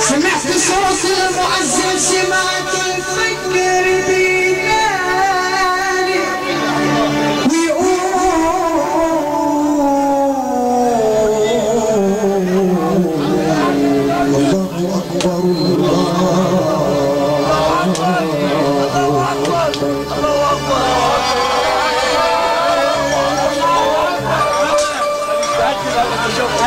سمعت صوت المؤذن سمعت الفجر بينادي ويقول الله أكبر الله أكبر الله أكبر الله أكبر الله أكبر الله أكبر لا إله إلا الله أكبر الله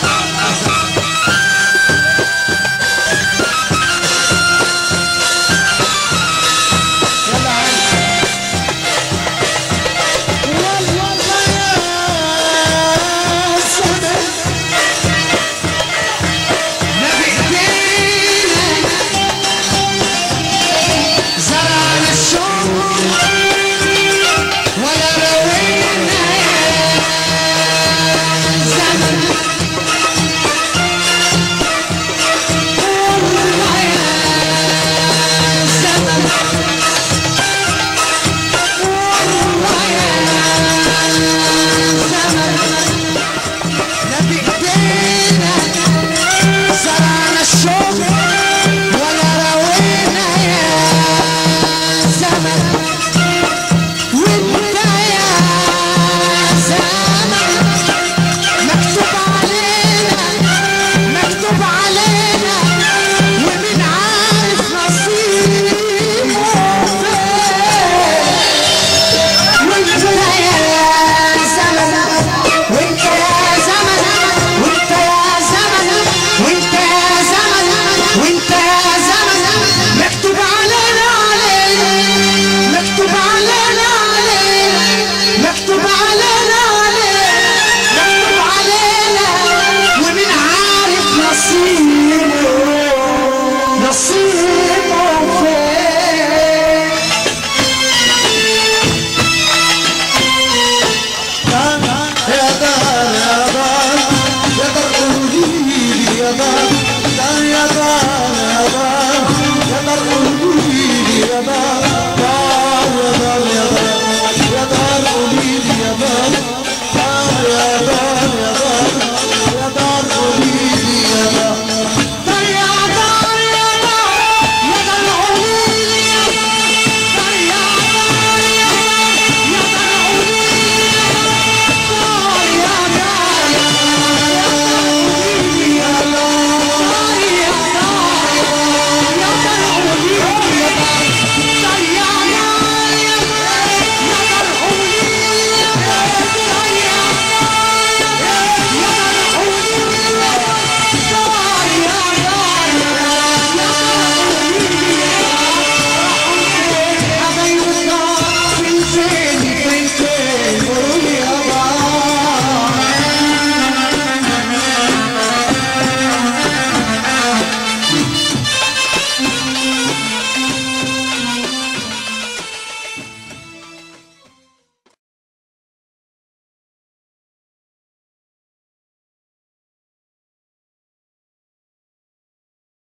fair.